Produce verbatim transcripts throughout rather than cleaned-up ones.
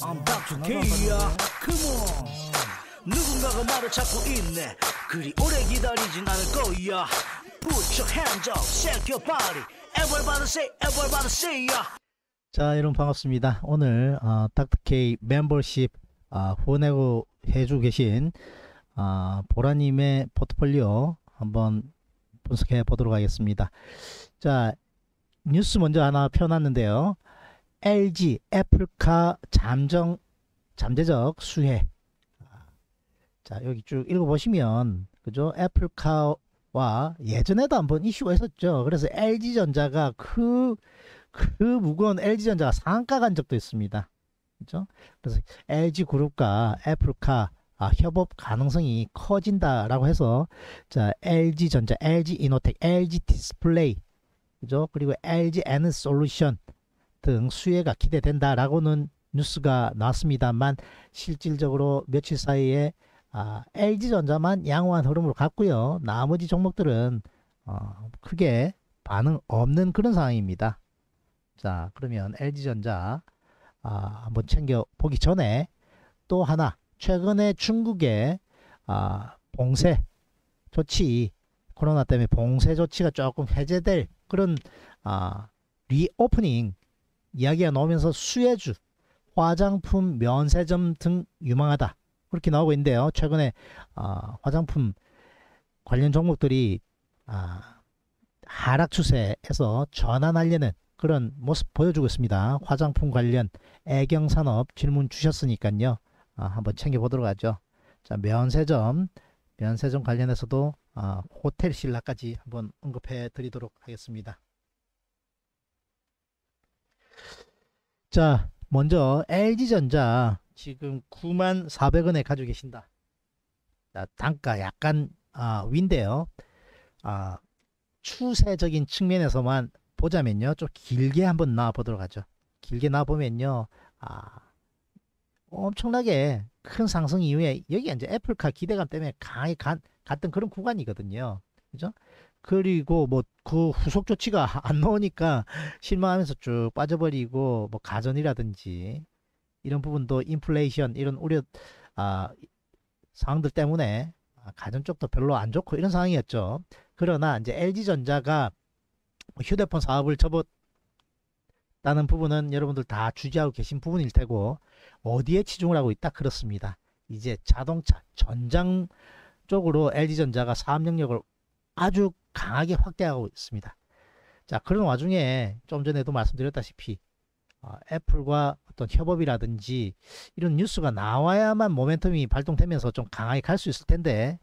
I'm 닥터케이야. Come on. 누군가가 말을 찾고 있네. 그리 오래 기다리진 않을 거야. Put your hands up, shake your body. Everybody say, everybody say ya. 자, 여러분 반갑습니다. 오늘 어, 닥터케이 멤버십 어, 보내고 해주고 계신 어, 보라님의 포트폴리오 한번 분석해 보도록 하겠습니다. 자, 뉴스 먼저 하나 펴놨는데요. 엘지 애플카 잠정 잠재적 수혜. 자, 여기 쭉 읽어보시면 그죠? 애플카와 예전에도 한번 이슈가 있었죠. 그래서 엘지전자가 그, 그 무거운 엘지전자가 상가 간 적도 있습니다. 그죠? 그래서 엘지그룹과 애플카 아, 협업 가능성이 커진다라고 해서, 자, 엘지전자, 엘지이노텍, 엘지디스플레이, 그죠? 그리고 엘지엔솔루션 등 수혜가 기대된다라고는 뉴스가 나왔습니다만, 실질적으로 며칠 사이에 아, 엘지전자만 양호한 흐름으로 갔고요. 나머지 종목들은 어, 크게 반응 없는 그런 상황입니다. 자, 그러면 엘지전자 아, 한번 챙겨보기 전에 또 하나, 최근에 중국의 아, 봉쇄 조치, 코로나 때문에 봉쇄 조치가 조금 해제될 그런 아, 리오프닝 이야기가 나오면서 수혜주, 화장품, 면세점 등 유망하다 그렇게 나오고 있는데요. 최근에 아, 화장품 관련 종목들이 아, 하락 추세에서 전환하려는 그런 모습 보여주고 있습니다. 화장품 관련 애경산업 질문 주셨으니까요. 아, 한번 챙겨보도록 하죠. 자, 면세점, 면세점 관련해서도 아, 호텔신라까지 한번 언급해 드리도록 하겠습니다. 자, 먼저 엘지전자 지금 구만 사백 원에 가지고 계신다. 자, 단가 약간 아, 위인데요. 아, 추세적인 측면에서만 보자면요, 좀 길게 한번 나와보도록 하죠. 길게 나와보면요, 아, 엄청나게 큰 상승 이후에 여기 이제 애플카 기대감 때문에 강하게 간, 갔던 그런 구간이거든요. 그죠? 그리고 뭐 그 후속 조치가 안 나오니까 실망하면서 쭉 빠져버리고, 뭐 가전이라든지 이런 부분도 인플레이션 이런 우려 아, 상황들 때문에 가전 쪽도 별로 안 좋고 이런 상황이었죠. 그러나 이제 엘지전자가 휴대폰 사업을 접었다는 부분은 여러분들 다 주지하고 계신 부분일 테고, 어디에 치중을 하고 있다? 그렇습니다. 이제 자동차, 전장 쪽으로 엘지전자가 사업 영역을 아주 강하게 확대하고 있습니다. 자, 그런 와중에 좀 전에도 말씀드렸다시피 어, 애플과 어떤 협업이라든지 이런 뉴스가 나와야만 모멘텀이 발동되면서 좀 강하게 갈 수 있을 텐데,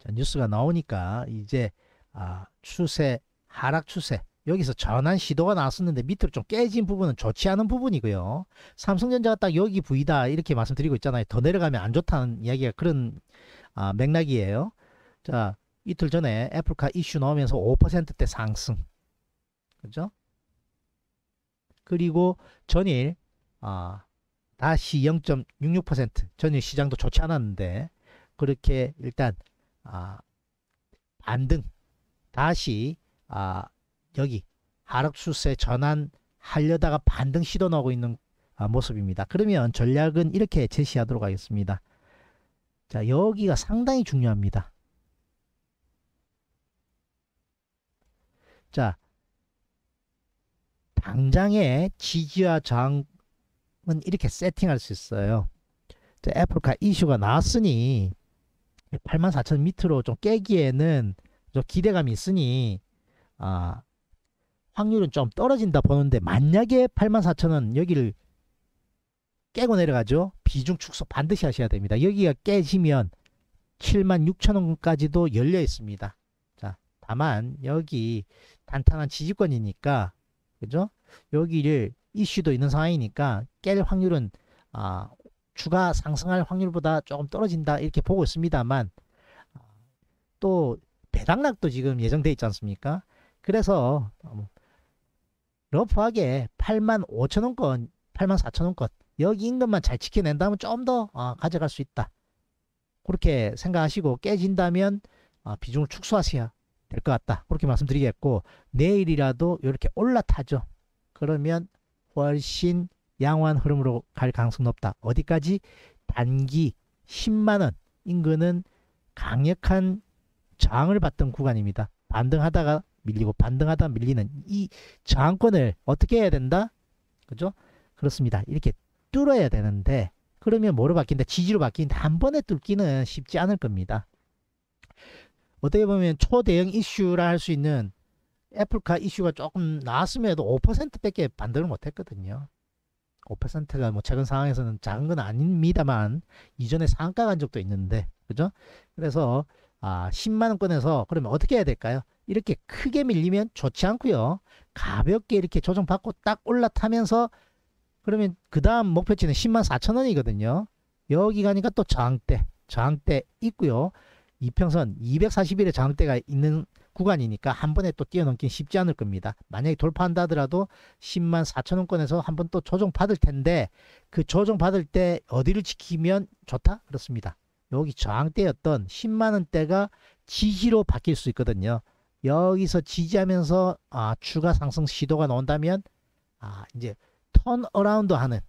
자, 뉴스가 나오니까 이제 아, 추세, 하락 추세 여기서 전환 시도가 나왔었는데 밑으로 좀 깨진 부분은 좋지 않은 부분이고요. 삼성전자가 딱 여기 부위다 이렇게 말씀드리고 있잖아요. 더 내려가면 안 좋다는 이야기가 그런 아, 맥락이에요. 자, 이틀 전에 애플카 이슈 나오면서 오 퍼센트대 상승, 그죠? 그리고 전일 아, 다시 영 점 육육 퍼센트, 전일 시장도 좋지 않았는데 그렇게 일단 아, 반등, 다시 아, 여기 하락 추세 전환하려다가 반등 시도 나오고 있는 아, 모습입니다. 그러면 전략은 이렇게 제시하도록 하겠습니다. 자, 여기가 상당히 중요합니다. 자, 당장의 지지와 저항은 이렇게 세팅할 수 있어요. 자, 애플카 이슈가 나왔으니 팔만 사천 밑으로 좀 깨기에는 좀 기대감이 있으니 아, 확률은 좀 떨어진다 보는데, 만약에 팔만 사천은 여기를 깨고 내려가죠. 비중 축소 반드시 하셔야 됩니다. 여기가 깨지면 칠만 육천 원까지도 열려 있습니다. 자, 다만 여기 단단한 지지권이니까, 그죠? 여기를 이슈도 있는 상황이니까 깰 확률은 아, 추가 상승할 확률보다 조금 떨어진다 이렇게 보고 있습니다만, 또 배당락도 지금 예정돼 있지 않습니까? 그래서 러프하게 팔만 오천 원권, 팔만 사천 원권 여기 인근만 잘 지켜낸다면 좀 더 아, 가져갈 수 있다 그렇게 생각하시고, 깨진다면 아, 비중을 축소하셔야 될 것 같다 그렇게 말씀드리겠고, 내일이라도 이렇게 올라타죠. 그러면 훨씬 양호한 흐름으로 갈 가능성이 높다. 어디까지? 단기 십만 원 인근은 강력한 저항을 받던 구간입니다. 반등하다가 밀리고 반등하다 밀리는 이 저항권을 어떻게 해야 된다? 그죠? 그렇습니다. 이렇게 뚫어야 되는데, 그러면 뭐로 바뀐다? 지지로 바뀌는데 한 번에 뚫기는 쉽지 않을 겁니다. 어떻게 보면 초대형 이슈라 할 수 있는 애플카 이슈가 조금 나왔음에도 오 퍼센트밖에 반등을 못했거든요. 오 퍼센트가 뭐 최근 상황에서는 작은 건 아닙니다만 이전에 상가 간 적도 있는데, 그죠? 그래서 아, 십만 원권에서 그러면 어떻게 해야 될까요? 이렇게 크게 밀리면 좋지 않고요. 가볍게 이렇게 조정받고 딱 올라타면서 그러면 그 다음 목표치는 십만 사천 원이거든요. 여기 가니까 또 저항대, 저항대 있고요. 이평선 이백사십 일의 저항대가 있는 구간이니까 한 번에 또 뛰어넘긴 쉽지 않을 겁니다. 만약에 돌파한다 하더라도 십만 사천 원권에서 한 번 또 조정받을 텐데, 그 조정받을 때 어디를 지키면 좋다? 그렇습니다. 여기 저항대였던 십만 원대가 지지로 바뀔 수 있거든요. 여기서 지지하면서 아, 추가 상승 시도가 나온다면 아, 이제 턴어라운드 하는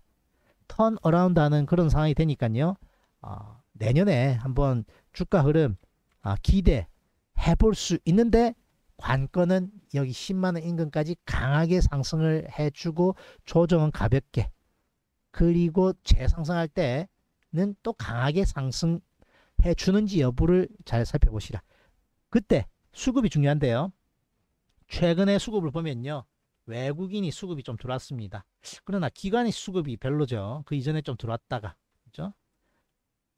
턴어라운드 하는 그런 상황이 되니까요. 어, 내년에 한번 주가 흐름 아, 기대 해볼 수 있는데, 관건은 여기 십만 원 인근까지 강하게 상승을 해주고 조정은 가볍게, 그리고 재상승할 때는 또 강하게 상승해주는지 여부를 잘 살펴보시라. 그때 수급이 중요한데요. 최근에 수급을 보면요, 외국인이 수급이 좀 들어왔습니다. 그러나 기관의 수급이 별로죠. 그 이전에 좀 들어왔다가, 그죠?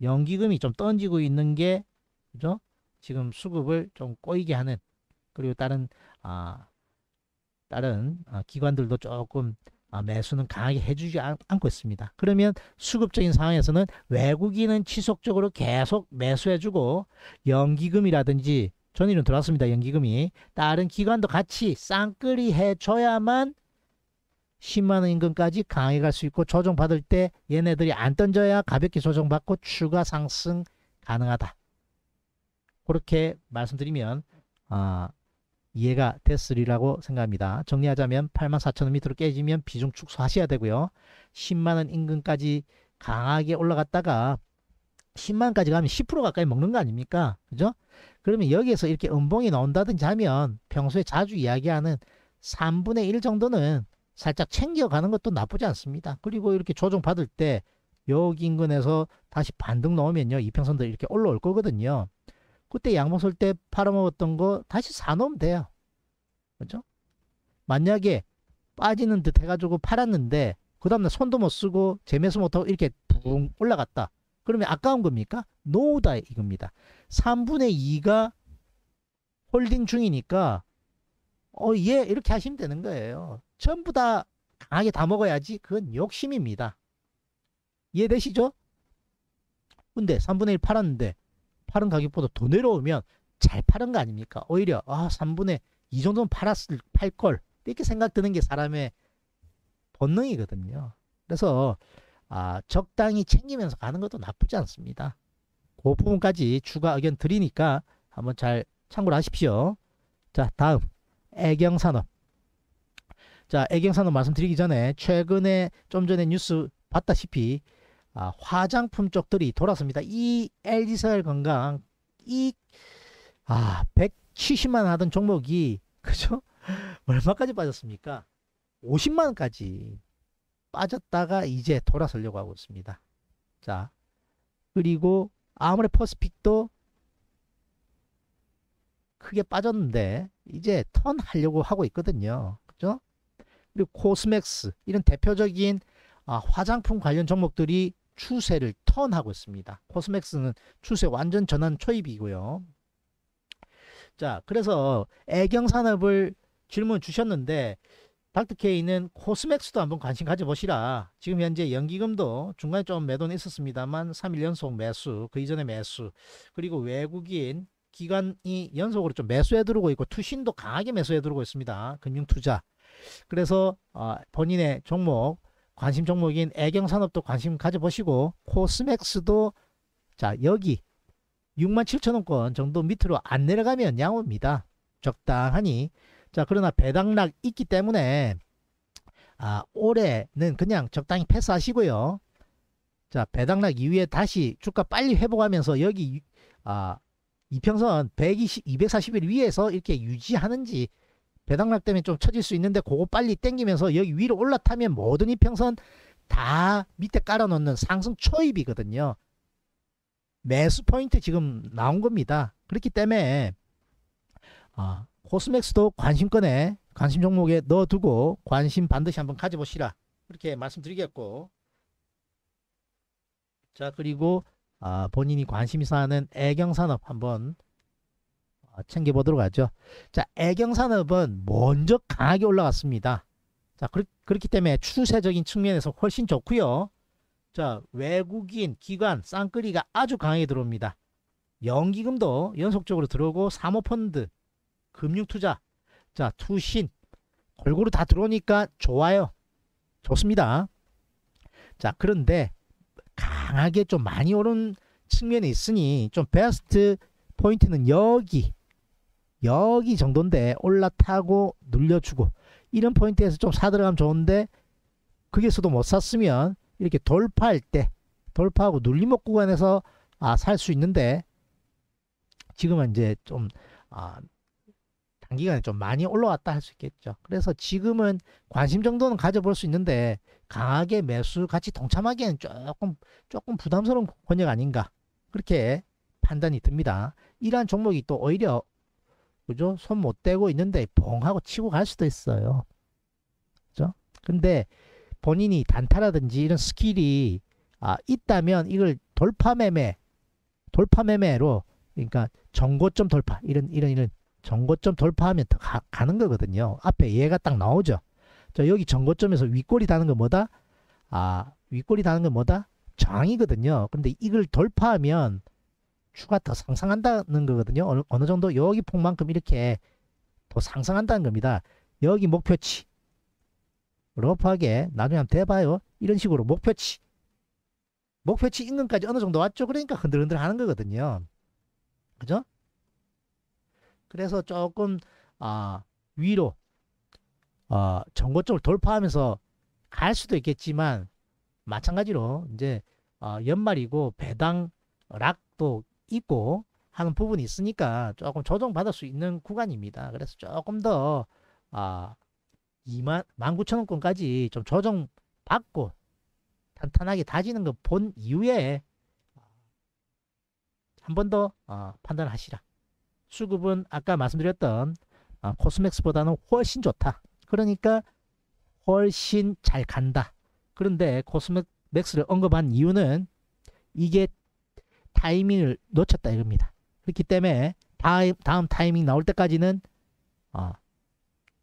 연기금이 좀 던지고 있는 게, 그죠? 지금 수급을 좀 꼬이게 하는, 그리고 다른 아 다른 아, 기관들도 조금 아, 매수는 강하게 해주지 않, 않고 있습니다. 그러면 수급적인 상황에서는 외국인은 지속적으로 계속 매수해주고, 연기금이라든지 전일은 들어왔습니다. 연기금이 다른 기관도 같이 쌍끌이 해줘야만 십만 원 인근까지 강하게 갈 수 있고, 조정받을 때 얘네들이 안 던져야 가볍게 조정받고 추가 상승 가능하다. 그렇게 말씀드리면 아, 이해가 됐으리라고 생각합니다. 정리하자면 팔만 사천 원 밑으로 깨지면 비중 축소하셔야 되고요. 십만 원 인근까지 강하게 올라갔다가 십만 원까지 가면 십 퍼센트 가까이 먹는 거 아닙니까? 그죠? 그러면 여기에서 이렇게 음봉이 나온다든지 하면 평소에 자주 이야기하는 삼분의 일 정도는 살짝 챙겨가는 것도 나쁘지 않습니다. 그리고 이렇게 조정받을 때 여기 인근에서 다시 반등 나오면요, 이평선도 이렇게 올라올 거거든요. 그때 양봉 설 때 팔아먹었던 거 다시 사놓으면 돼요. 그죠? 만약에 빠지는 듯 해가지고 팔았는데 그 다음날 손도 못 쓰고 재매수 못하고 이렇게 붕 올라갔다. 그러면 아까운 겁니까? 노우다 이겁니다. 삼분의 이가 홀딩 중이니까 어, 예, 이렇게 하시면 되는 거예요. 전부 다 강하게 다 먹어야지, 그건 욕심입니다. 이해되시죠? 근데 삼분의 일 팔았는데 팔은 가격보다 더 내려오면 잘 파는 거 아닙니까? 오히려 아, 삼분의 이 정도는 팔았을, 팔걸, 이렇게 생각드는 게 사람의 본능이거든요. 그래서 아, 적당히 챙기면서 가는 것도 나쁘지 않습니다. 그 부분까지 추가 의견 드리니까 한번 잘 참고를 하십시오. 자, 다음 애경산업. 자, 애경산업 말씀드리기 전에 최근에 좀 전에 뉴스 봤다시피 아, 화장품 쪽들이 돌았습니다. 이 엘지생활건강 이 아, 백칠십만 원 하던 종목이, 그죠? 얼마까지 빠졌습니까? 오십만 원까지 빠졌다가 이제 돌아서려고 하고 있습니다. 자, 그리고 아무래 퍼스픽도 크게 빠졌는데 이제 턴 하려고 하고 있거든요. 그죠? 그리고 코스맥스 이런 대표적인 아, 화장품 관련 종목들이 추세를 턴하고 있습니다. 코스맥스는 추세 완전 전환 초입이고요. 자, 그래서 애경산업을 질문 주셨는데, 닥터케이는 코스맥스도 한번 관심 가져보시라. 지금 현재 연기금도 중간에 좀 매도는 있었습니다만 삼 일 연속 매수, 그 이전에 매수, 그리고 외국인 기관이 연속으로 좀 매수해 들어오고 있고, 투신도 강하게 매수해 들어오고 있습니다. 금융투자. 그래서 어, 본인의 종목, 관심 종목인 애경산업도 관심 가져보시고, 코스맥스도 자, 여기 육만 칠천 원권 정도 밑으로 안 내려가면 양호입니다. 적당하니. 자, 그러나 배당락 있기 때문에 아, 올해는 그냥 적당히 패스하시고요. 자, 배당락 이후에 다시 주가 빨리 회복하면서 여기 아, 이평선 백이십, 이백사십 일 위에서 이렇게 유지하는지, 배당락 때문에 좀 처질 수 있는데 그거 빨리 땡기면서 여기 위로 올라타면 모든 이평선 다 밑에 깔아놓는 상승 초입이거든요. 매수 포인트 지금 나온 겁니다. 그렇기 때문에 아, 코스맥스도 관심권에, 관심 종목에 넣어두고 관심 반드시 한번 가져보시라, 그렇게 말씀드리겠고, 자 그리고 아, 본인이 관심있어 하는 애경산업 한번 챙겨보도록 하죠. 자, 애경산업은 먼저 강하게 올라왔습니다. 자, 그렇, 그렇기 때문에 추세적인 측면에서 훨씬 좋고요. 자, 외국인, 기관, 쌍끌이가 아주 강하게 들어옵니다. 연기금도 연속적으로 들어오고, 사모펀드, 금융투자, 자, 투신, 골고루 다 들어오니까 좋아요. 좋습니다. 자, 그런데 강하게 좀 많이 오른 측면이 있으니 좀 베스트 포인트는 여기, 여기 정도인데 올라타고 눌려주고, 이런 포인트에서 좀 사들어가면 좋은데 거기서도 못 샀으면 이렇게 돌파할 때, 돌파하고 눌림목 구간에서 아, 살 수 있는데, 지금은 이제 좀 아, 단기간에 좀 많이 올라왔다 할 수 있겠죠. 그래서 지금은 관심 정도는 가져볼 수 있는데 강하게 매수 같이 동참하기에는 조금 조금 부담스러운 권역 아닌가, 그렇게 판단이 듭니다. 이러한 종목이 또 오히려 그죠? 손 못 대고 있는데 봉하고 치고 갈 수도 있어요. 그죠? 근데 본인이 단타라든지 이런 스킬이 아, 있다면 이걸 돌파매매, 돌파매매로, 그러니까 정고점 돌파, 이런 이런 이런 정고점 돌파하면 더 가, 가는 거거든요. 앞에 얘가 딱 나오죠. 저 여기 정고점에서 윗골이 다는 건 뭐다? 아, 윗골이 다는 건 뭐다? 저항이거든요. 근데 이걸 돌파하면 추가 더 상승한다는 거거든요. 어느, 어느 정도 여기 폭만큼 이렇게 더 상승한다는 겁니다. 여기 목표치 러프하게 나중에 한번 대봐요. 이런 식으로 목표치, 목표치 인근까지 어느 정도 왔죠. 그러니까 흔들흔들 하는 거거든요. 그죠? 그래서 조금 아, 위로 어, 정고점을 돌파하면서 갈 수도 있겠지만, 마찬가지로 이제 어, 연말이고 배당 락도 있고 하는 부분이 있으니까 조금 조정받을 수 있는 구간입니다. 그래서 조금 더 아, 이만 구천 원권까지 좀 조정받고 탄탄하게 다지는 거 본 이후에 한 번 더 어, 판단하시라. 수급은 아까 말씀드렸던 어, 코스맥스보다는 훨씬 좋다. 그러니까 훨씬 잘 간다. 그런데 코스맥스를 언급한 이유는 이게 타이밍을 놓쳤다 이겁니다. 그렇기 때문에 다음, 다음 타이밍 나올 때까지는 어,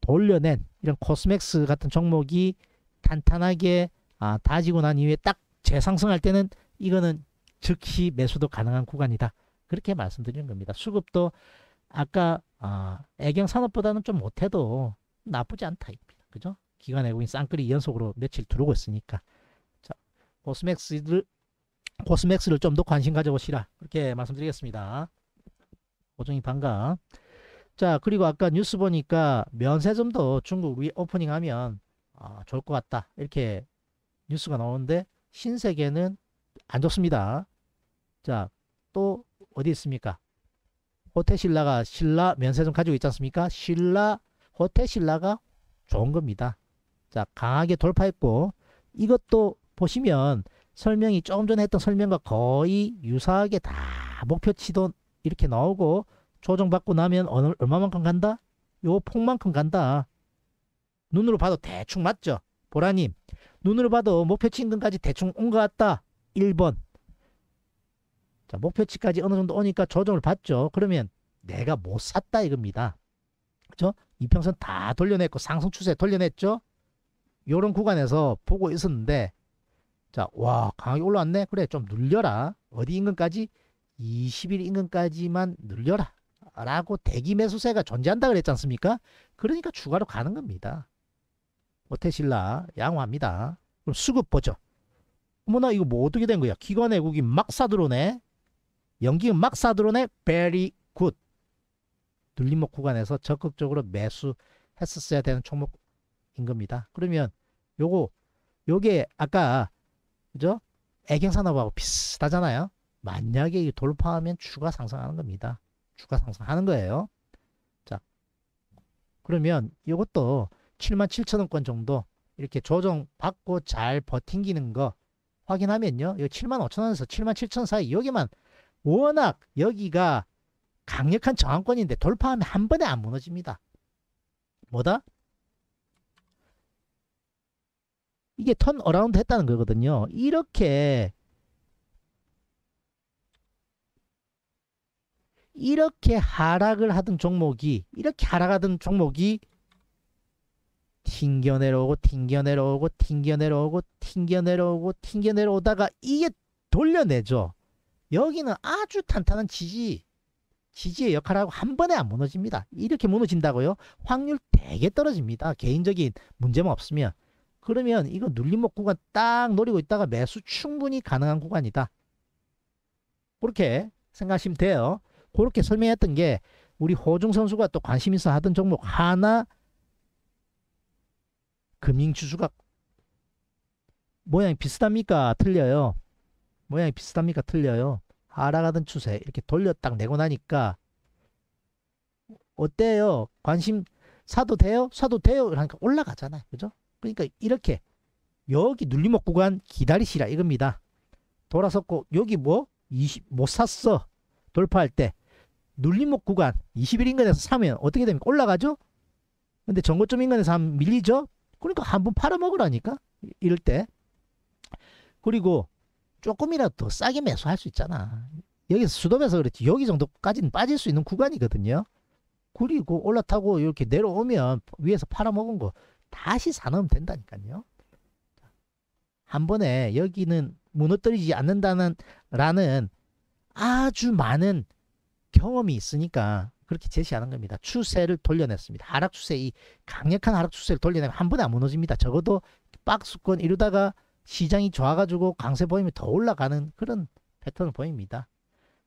돌려낸 이런 코스맥스 같은 종목이 탄탄하게 아, 다지고 난 이후에 딱 재상승할 때는 이거는 즉시 매수도 가능한 구간이다, 그렇게 말씀드리는 겁니다. 수급도 아까 어, 애경산업보다는 좀 못해도 나쁘지 않다 입니다. 그죠? 기관 외국인 쌍끌이 연속으로 며칠 들어오고 있으니까, 자, 코스맥스를 코스맥스를 좀 더 관심 가져보시라, 그렇게 말씀드리겠습니다. 고정이 반가. 자, 그리고 아까 뉴스 보니까 면세점도 중국 리오프닝하면 아, 좋을 것 같다, 이렇게 뉴스가 나오는데 신세계는 안 좋습니다. 자, 또 어디 있습니까? 호텔신라가 신라 면세점 가지고 있지 않습니까? 신라 호텔신라가 좋은 겁니다. 자, 강하게 돌파했고, 이것도 보시면 설명이 조금 전에 했던 설명과 거의 유사하게 다 목표치도 이렇게 나오고, 조정받고 나면 어느, 얼마만큼 간다? 요 폭만큼 간다. 눈으로 봐도 대충 맞죠? 보라님, 눈으로 봐도 목표치 인근까지 대충 온 것 같다. 일 번. 자, 목표치까지 어느 정도 오니까 조정을 받죠. 그러면 내가 못 샀다 이겁니다. 그죠? 이평선 다 돌려냈고 상승 추세 돌려냈죠. 요런 구간에서 보고 있었는데, 자, 와, 강하게 올라왔네. 그래, 좀 눌려라. 어디 인근까지? 이십 일 인근까지만 눌려라 라고 대기 매수세가 존재한다 그랬지 않습니까? 그러니까 추가로 가는 겁니다. 호텔신라 양호합니다. 그럼 수급 보죠. 어머나, 이거 뭐 어떻게 된 거야? 기관 외국인 막 사들어오네. 연기금 막 사들어오네. 베리 굿. 눌림목 구간에서 적극적으로 매수했었어야 되는 종목인 겁니다. 그러면 요거, 요게 아까, 그죠? 애경산업하고 비슷하잖아요. 만약에 돌파하면 주가 상승하는 겁니다. 주가 상승하는 거예요. 자, 그러면 이것도 칠만 칠천 원권 정도 이렇게 조정받고 잘 버팅기는 거 확인하면요. 여기 칠만 오천 원에서 칠만 칠천 원 사이, 여기만 워낙 여기가 강력한 저항권인데 돌파하면 한 번에 안 무너집니다. 뭐다? 이게 턴 어라운드 했다는 거거든요. 이렇게 이렇게 하락을 하던 종목이 이렇게 하락하던 종목이 튕겨 내려오고 튕겨 내려오고 튕겨 내려오고 튕겨 내려오고 튕겨 내려오다가 이게 돌려내죠. 여기는 아주 탄탄한 지지 지지의 역할하고 한 번에 안 무너집니다. 이렇게 무너진다고요? 확률 되게 떨어집니다. 개인적인 문제만 없으면. 그러면 이거 눌림목 구간 딱 노리고 있다가 매수 충분히 가능한 구간이다. 그렇게 생각하시면 돼요. 그렇게 설명했던 게 우리 호중 선수가 또 관심 있어 하던 종목 하나, 금융지수가 모양이 비슷합니까? 틀려요. 모양이 비슷합니까? 틀려요. 하락하던 추세 이렇게 돌려 딱 내고 나니까 어때요? 관심 사도 돼요? 사도 돼요? 그러니까 올라가잖아요. 그죠? 그러니까 이렇게 여기 눌림목 구간 기다리시라 이겁니다. 돌아섰고 여기 뭐? 이십, 못 샀어. 돌파할 때 눌림목 구간 이십일 인근에서 사면 어떻게 됩니까? 올라가죠? 근데 전고점 인근에서 하면 밀리죠? 그러니까 한번 팔아먹으라니까? 이럴 때. 그리고 조금이라도 더 싸게 매수할 수 있잖아. 여기서 수도면서 그렇지. 여기 정도까지는 빠질 수 있는 구간이거든요. 그리고 올라타고 이렇게 내려오면 위에서 팔아먹은 거 다시 사놓으면 된다니까요. 한 번에 여기는 무너뜨리지 않는다는 라는 아주 많은 경험이 있으니까 그렇게 제시하는 겁니다. 추세를 돌려냈습니다. 하락 추세, 이 강력한 하락 추세를 돌려내면 한 번에 안 무너집니다. 적어도 박스권 이러다가 시장이 좋아가지고 강세 보이면 더 올라가는 그런 패턴을 보입니다.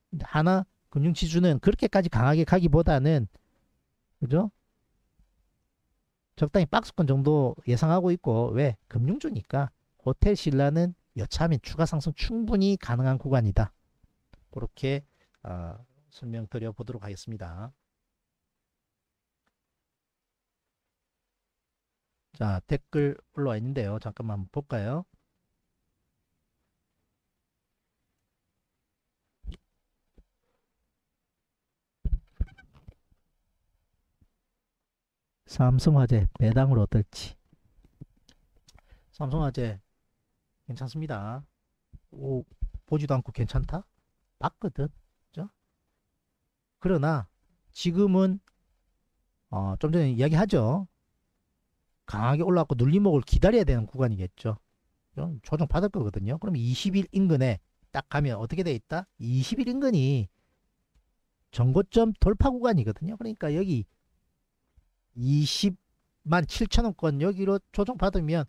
근데 하나 금융지주는 그렇게까지 강하게 가기보다는 그죠? 적당히 박스권 정도 예상하고 있고, 왜? 금융주니까. 호텔신라는 여차하면 추가 상승 충분히 가능한 구간이다. 그렇게 어, 설명드려 보도록 하겠습니다. 자, 댓글 올라와 있는데요. 잠깐만 한번 볼까요? 삼성화재 배당으로 어떨지. 삼성화재 괜찮습니다. 오, 보지도 않고 괜찮다? 봤거든. 그죠? 그러나 지금은 어, 좀 전에 이야기하죠. 강하게 올라왔고 눌림목을 기다려야 되는 구간이겠죠. 그죠? 조정 받을 거거든요. 그럼 이십 일 인근에 딱 가면 어떻게 돼 있다? 이십 일 인근이 전고점 돌파 구간이거든요. 그러니까 여기 이십만 칠천 원권 여기로 조정받으면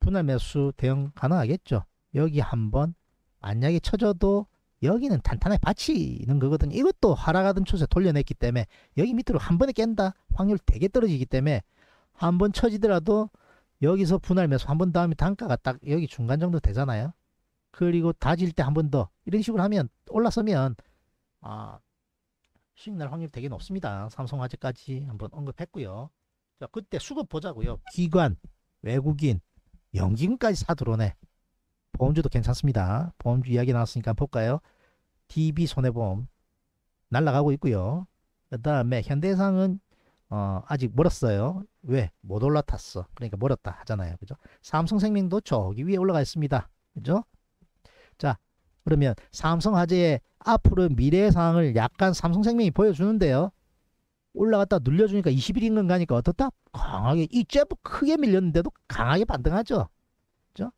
분할 매수 대응 가능하겠죠. 여기 한번 만약에 쳐져도 여기는 탄탄하게 받치는 거거든요. 이것도 하락하던 추세 돌려냈기 때문에 여기 밑으로 한 번에 깬다 확률 되게 떨어지기 때문에 한번 쳐지더라도 여기서 분할 매수 한 번 더 하면 단가가 딱 여기 중간 정도 되잖아요. 그리고 다질 때 한 번 더 이런 식으로 하면 올라서면 아 수익 날 확률 되게 높습니다. 삼성화재까지 한번 언급했고요. 자, 그때 수급 보자고요. 기관, 외국인, 연기금까지 사 들어오네. 보험주도 괜찮습니다. 보험주 이야기 나왔으니까 볼까요? 디비손해보험 날아가고 있고요. 그 다음에 현대상은 어, 아직 멀었어요. 왜? 못 올라탔어. 그러니까 멀었다 하잖아요. 그죠? 삼성생명도 저기 위에 올라가 있습니다. 그죠? 자, 그러면 삼성화재의 앞으로 미래의 상황을 약간 삼성생명이 보여주는데요. 올라갔다 눌려주니까 이십 일 인근 가니까 어떻다? 강하게 이 잽 크게 밀렸는데도 강하게 반등하죠. 그죠?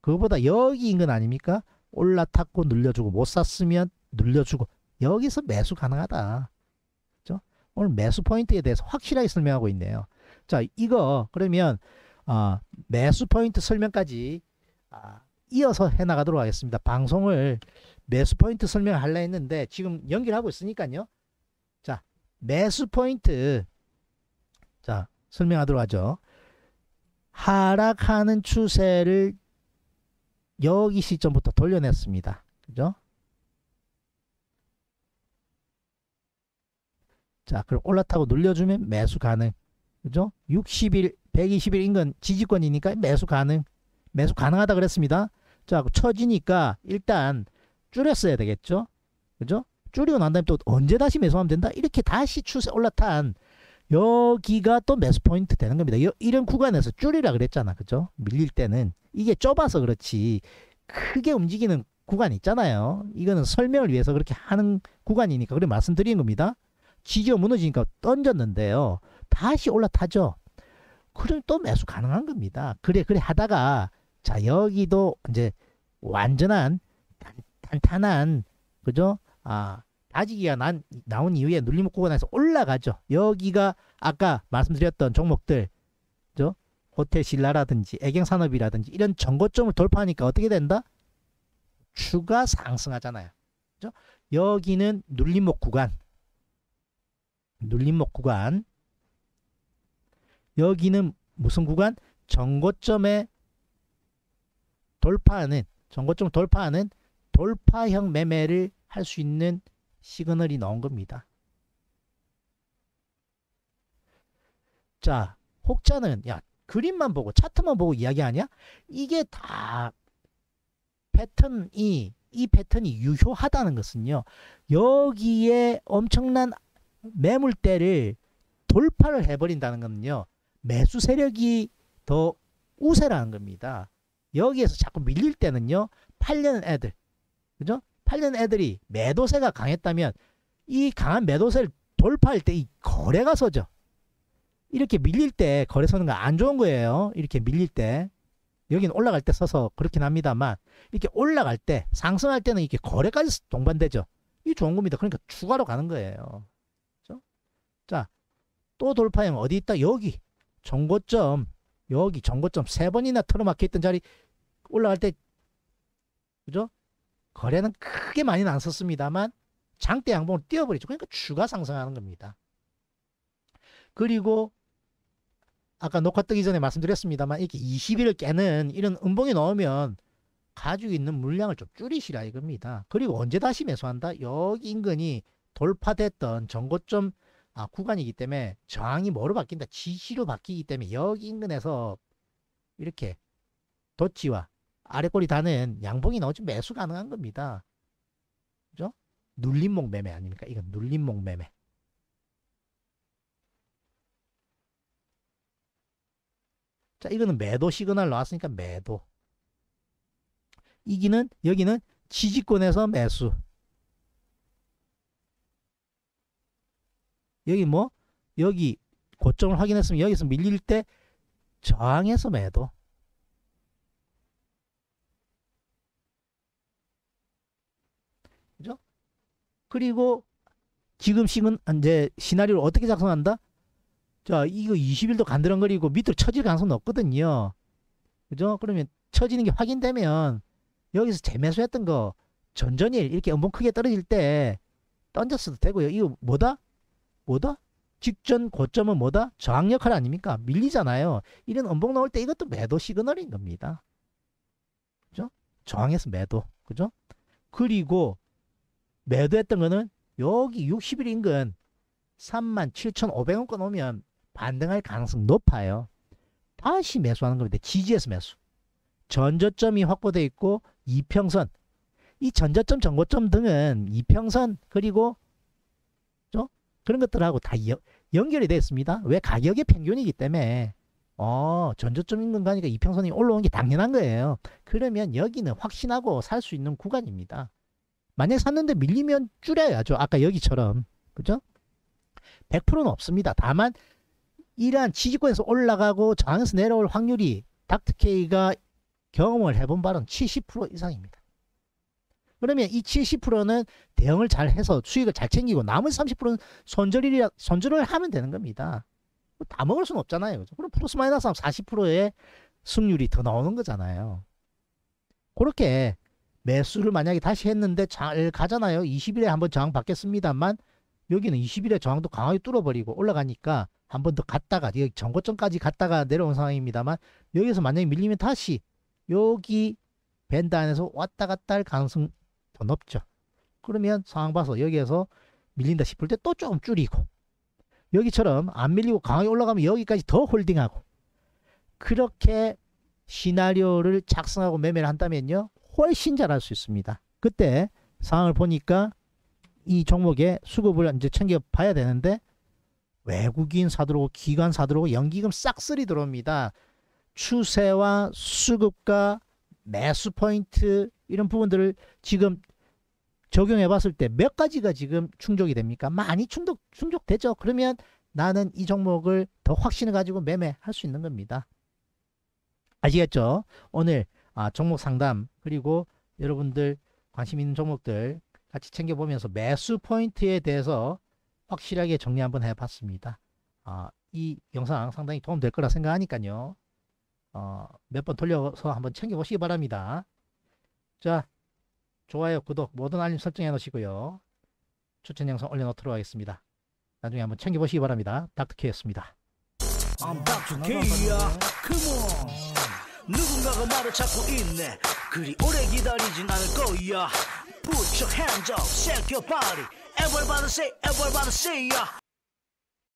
그거보다 여기 인근 아닙니까? 올라탔고 눌려주고 못 샀으면 눌려주고 여기서 매수 가능하다. 그죠? 오늘 매수 포인트에 대해서 확실하게 설명하고 있네요. 자, 이거 그러면 어, 매수 포인트 설명까지 아, 이어서 해나가도록 하겠습니다. 방송을 매수 포인트 설명을 하려 했는데 지금 연결하고 있으니까요. 자, 매수 포인트 자 설명하도록 하죠. 하락하는 추세를 여기 시점부터 돌려냈습니다. 그죠? 자, 그럼 올라타고 눌려주면 매수 가능. 그죠? 육십 일, 백이십 일인 건 지지권이니까 매수 가능. 매수 가능하다 그랬습니다. 자, 처지니까 일단 줄였어야 되겠죠? 그죠? 줄이고 난 다음에 또 언제 다시 매수하면 된다? 이렇게 다시 추세 올라탄 여기가 또 매수 포인트 되는 겁니다. 여, 이런 구간에서 줄이라 그랬잖아. 그죠? 밀릴 때는. 이게 좁아서 그렇지 크게 움직이는 구간 있잖아요. 이거는 설명을 위해서 그렇게 하는 구간이니까 그래 말씀드리는 겁니다. 지지가 무너지니까 던졌는데요. 다시 올라타죠. 그럼 또 매수 가능한 겁니다. 그래 그래 하다가 자 여기도 이제 완전한 탄탄한 그죠? 아 다지기가 난, 나온 이후에 눌림 구간에서 올라가죠. 여기가 아까 말씀드렸던 종목들 그죠? 호텔신라라든지 애경산업이라든지 이런 전고점을 돌파하니까 어떻게 된다? 추가 상승하잖아요. 그죠? 여기는 눌림목 구간 눌림목 구간 여기는 무슨 구간? 전고점에 돌파하는 전고점 돌파하는 돌파형 매매를 할 수 있는 시그널이 나온 겁니다. 자, 혹자는 야 그림만 보고 차트만 보고 이야기하냐? 이게 다 패턴이 이 패턴이 유효하다는 것은요. 여기에 엄청난 매물대를 돌파를 해버린다는 건요. 매수 세력이 더 우세라는 겁니다. 여기에서 자꾸 밀릴 때는요. 팔려는 애들. 그죠? 팔려는 애들이 매도세가 강했다면 이 강한 매도세를 돌파할 때 이 거래가 서죠. 이렇게 밀릴 때 거래 서는 거 안 좋은 거예요. 이렇게 밀릴 때 여기는 올라갈 때 서서 그렇긴 합니다만 이렇게 올라갈 때 상승할 때는 이렇게 거래까지 동반되죠. 이게 좋은 겁니다. 그러니까 추가로 가는 거예요. 그렇죠? 자, 또 돌파형 어디 있다? 여기 전고점 여기 전고점 세 번이나 틀어막혀 있던 자리 올라갈 때 그죠? 거래는 크게 많이는 안 썼습니다만 장대 양봉을 띄워버리죠. 그러니까 추가 상승하는 겁니다. 그리고 아까 녹화 뜨기 전에 말씀드렸습니다만 이렇게 이십 일을 깨는 이런 음봉이 나오면 가지고 있는 물량을 좀 줄이시라 이겁니다. 그리고 언제 다시 매수한다? 여기 인근이 돌파됐던 전고점 아, 구간이기 때문에 저항이 뭐로 바뀐다? 지지로 바뀌기 때문에 여기 인근에서 이렇게 도치와 아랫꼬리 다는 양봉이 나오지 매수 가능한 겁니다. 그죠? 눌림목 매매 아닙니까? 이건 눌림목 매매. 자, 이거는 매도 시그널 나왔으니까 매도. 이기는 여기는 지지권에서 매수. 여기 뭐 여기 고점을 확인했으면 여기서 밀릴 때 저항해서 매도. 그죠? 그리고 지금 시그널 이제 시나리오를 어떻게 작성한다? 자, 이거 이십 일도 간드렁거리고 밑으로 처질 가능성은 없거든요. 그죠? 그러면 처지는 게 확인되면 여기서 재매수했던 거 전전일 이렇게 음봉 크게 떨어질 때 던졌어도 되고요. 이거 뭐다? 뭐다? 직전 고점은 뭐다? 저항 역할 아닙니까? 밀리잖아요. 이런 음봉 나올 때 이것도 매도 시그널인 겁니다. 그죠? 저항해서 매도. 그죠? 그리고 매도했던 거는 여기 육십 일 인근 삼만 칠천오백 원권 오면 반등할 가능성 높아요. 다시 매수하는 겁니다. 지지에서 매수. 전저점이 확보되어 있고 이평선. 이 전저점, 전고점 등은 이평선 그리고 저 그런 것들하고 다 여, 연결이 되어 있습니다. 왜? 가격의 평균이기 때문에 어 전저점 인근 가니까 이평선이 올라온 게 당연한 거예요. 그러면 여기는 확신하고 살 수 있는 구간입니다. 만약에 샀는데 밀리면 줄여야죠. 아까 여기처럼. 그죠? 백 퍼센트는 없습니다. 다만 이러한 지지권에서 올라가고 저항에서 내려올 확률이 닥터케이가 경험을 해본 바로는 칠십 퍼센트 이상입니다. 그러면 이 칠십 퍼센트는 대응을 잘 해서 수익을 잘 챙기고 나머지 삼십 퍼센트는 손절이라, 손절을 하면 되는 겁니다. 다 먹을 수는 없잖아요. 그죠? 그럼 플러스 마이너스 하면 사십 퍼센트의 승률이 더 나오는 거잖아요. 그렇게 매수를 만약에 다시 했는데 잘 가잖아요. 이십 일에 한번 저항 받겠습니다만 여기는 이십 일에 저항도 강하게 뚫어버리고 올라가니까 한 번 더 갔다가 여기 전고점까지 갔다가 내려온 상황입니다만, 여기서 만약에 밀리면 다시 여기 밴드 안에서 왔다 갔다 할 가능성이 더 높죠. 그러면 상황 봐서 여기에서 밀린다 싶을 때 또 조금 줄이고, 여기처럼 안 밀리고 강하게 올라가면 여기까지 더 홀딩하고, 그렇게 시나리오를 작성하고 매매를 한다면요 훨씬 잘할 수 있습니다. 그때 상황을 보니까 이 종목의 수급을 이제 챙겨 봐야 되는데, 외국인 사들어오고 기관 사들어오고 연기금 싹쓸이 들어옵니다. 추세와 수급과 매수 포인트 이런 부분들을 지금 적용해 봤을 때 몇 가지가 지금 충족이 됩니까? 많이 충족, 충족되죠. 그러면 나는 이 종목을 더 확신을 가지고 매매할 수 있는 겁니다. 아시겠죠? 오늘 아, 종목 상담 그리고 여러분들 관심 있는 종목들 같이 챙겨보면서 매수 포인트에 대해서 확실하게 정리 한번 해봤습니다. 아, 이 영상 상당히 도움될 거라 생각하니까요. 어, 몇 번 돌려서 한번 챙겨보시기 바랍니다. 자, 좋아요, 구독, 모든 알림 설정해 놓으시고요. 추천 영상 올려놓도록 하겠습니다. 나중에 한번 챙겨보시기 바랍니다. 닥터케이였습니다. I'm 닥터케이야. Come on. 누군가가 나를 찾고 있네. 그리 오래 기다리진 않을 거야. Put your hands up, shake your body. Everybody say, everybody say, yeah.